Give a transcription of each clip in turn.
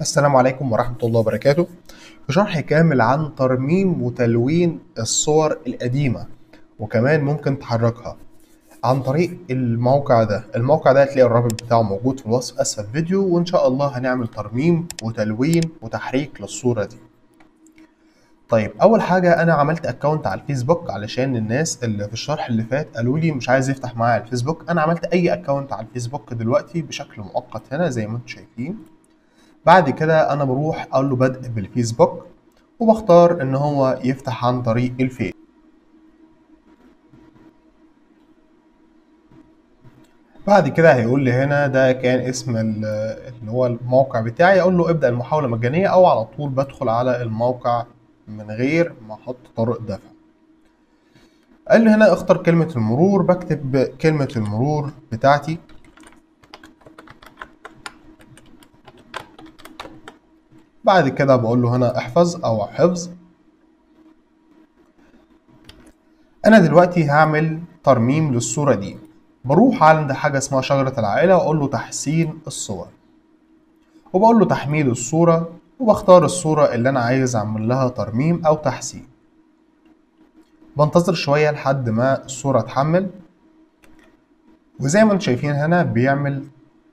السلام عليكم ورحمة الله وبركاته. في شرح كامل عن ترميم وتلوين الصور القديمة وكمان ممكن تحركها عن طريق الموقع ده. الموقع ده هتلاقي الرابط بتاعه موجود في وصف أسفل الفيديو، وإن شاء الله هنعمل ترميم وتلوين وتحريك للصورة دي. طيب أول حاجة أنا عملت أكونت على الفيسبوك علشان الناس اللي في الشرح اللي فات قالوا لي مش عايز يفتح معايا الفيسبوك. أنا عملت أي أكونت على الفيسبوك دلوقتي بشكل مؤقت هنا زي ما انتم شايفين. بعد كده انا بروح اقول له بدء بالفيسبوك وبختار ان هو يفتح عن طريق الفيس. بعد كده هيقول لي هنا ده كان اسم اللي هو الموقع بتاعي، اقول له ابدأ المحاولة مجانية او على طول بدخل على الموقع من غير ما احط طرق دفع. قال لي هنا اختر كلمة المرور، بكتب كلمة المرور بتاعتي بعد كده بقول له هنا احفظ او حفظ. انا دلوقتي هعمل ترميم للصورة دي، بروح عند حاجة اسمها شجرة العائلة واقول له تحسين الصور وبقول له تحميل الصورة، وبختار الصورة اللي انا عايز اعمل لها ترميم او تحسين. بنتظر شوية لحد ما الصورة تحمل، وزي ما انتم شايفين هنا بيعمل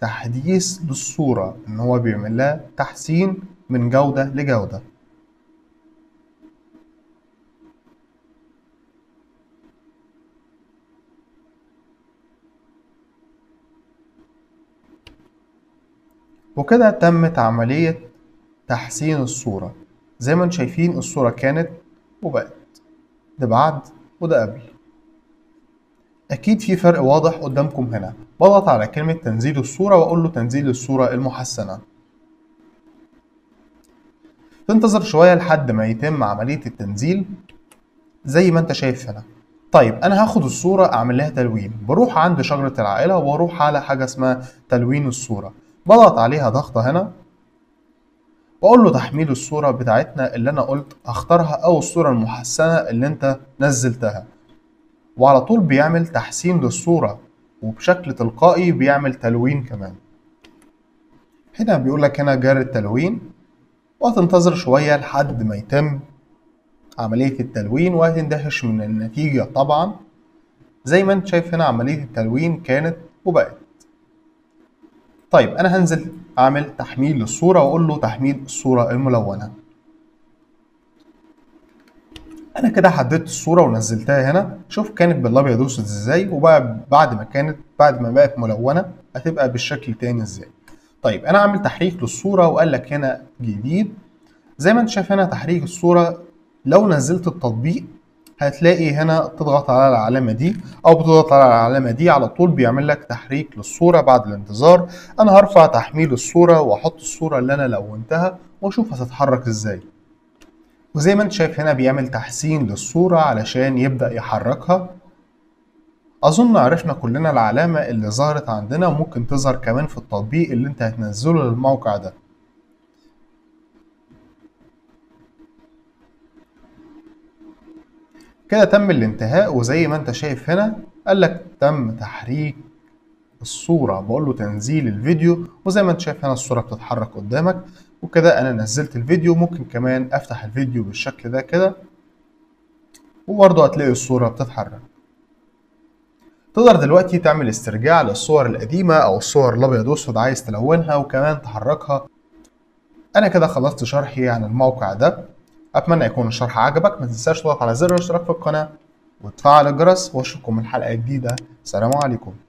تحديث للصورة ان هو بيعمل لها تحسين من جودة لجودة. وكده تمت عملية تحسين الصورة. زي ما انتم شايفين الصورة كانت وبقت، ده بعد وده قبل. اكيد في فرق واضح قدامكم. هنا بضغط على كلمة تنزيل الصورة واقول له تنزيل الصورة المحسنة. تنتظر شوية لحد ما يتم عملية التنزيل زي ما انت شايف هنا. طيب انا هاخد الصورة اعمل لها تلوين، بروح عند شجرة العائلة واروح على حاجة اسمها تلوين الصورة، بضغط عليها ضغطة هنا واقول له تحميل الصورة بتاعتنا اللي انا قلت اختارها او الصورة المحسنة اللي انت نزلتها، وعلى طول بيعمل تحسين للصورة وبشكل تلقائي بيعمل تلوين كمان. هنا بيقول لك هنا جرى التلوين، وهتنتظر شوية لحد ما يتم عملية التلوين وهتندهش من النتيجة. طبعا زي ما انت شايف هنا عملية التلوين كانت وبقت. طيب انا هنزل اعمل تحميل للصورة واقول له تحميل الصورة الملونة. انا كده حددت الصورة ونزلتها هنا، شوف كانت بالابيض واسود ازاي، وبعد ما كانت بعد ما بقت ملونة هتبقى بالشكل تاني ازاي. طيب انا عامل تحريك للصوره وقال لك هنا جديد. زي ما انت شايف هنا تحريك الصوره، لو نزلت التطبيق هتلاقي هنا تضغط على العلامه دي او بتضغط على العلامه دي على طول بيعمل لك تحريك للصوره بعد الانتظار. انا هرفع تحميل الصوره واحط الصوره اللي انا لونتها واشوف هتتحرك ازاي. وزي ما انت شايف هنا بيعمل تحسين للصوره علشان يبدا يحركها. اظن عرفنا كلنا العلامة اللي ظهرت عندنا، وممكن تظهر كمان في التطبيق اللي انت هتنزله للموقع ده. كده تم الانتهاء، وزي ما انت شايف هنا قال لك تم تحريك الصورة، بقول له تنزيل الفيديو، وزي ما انت شايف هنا الصورة بتتحرك قدامك. وكده انا نزلت الفيديو، ممكن كمان افتح الفيديو بالشكل ده كده وبرضه هتلاقي الصورة بتتحرك. تقدر دلوقتي تعمل استرجاع للصور القديمة أو الصور الأبيض وأسود عايز تلونها وكمان تحركها. أنا كده خلصت شرحي عن الموقع ده، أتمنى يكون الشرح عجبك. ما تنساش تضغط على زر الاشتراك في القناة وتفعل الجرس، وأشوفكم من حلقة جديدة. سلام عليكم.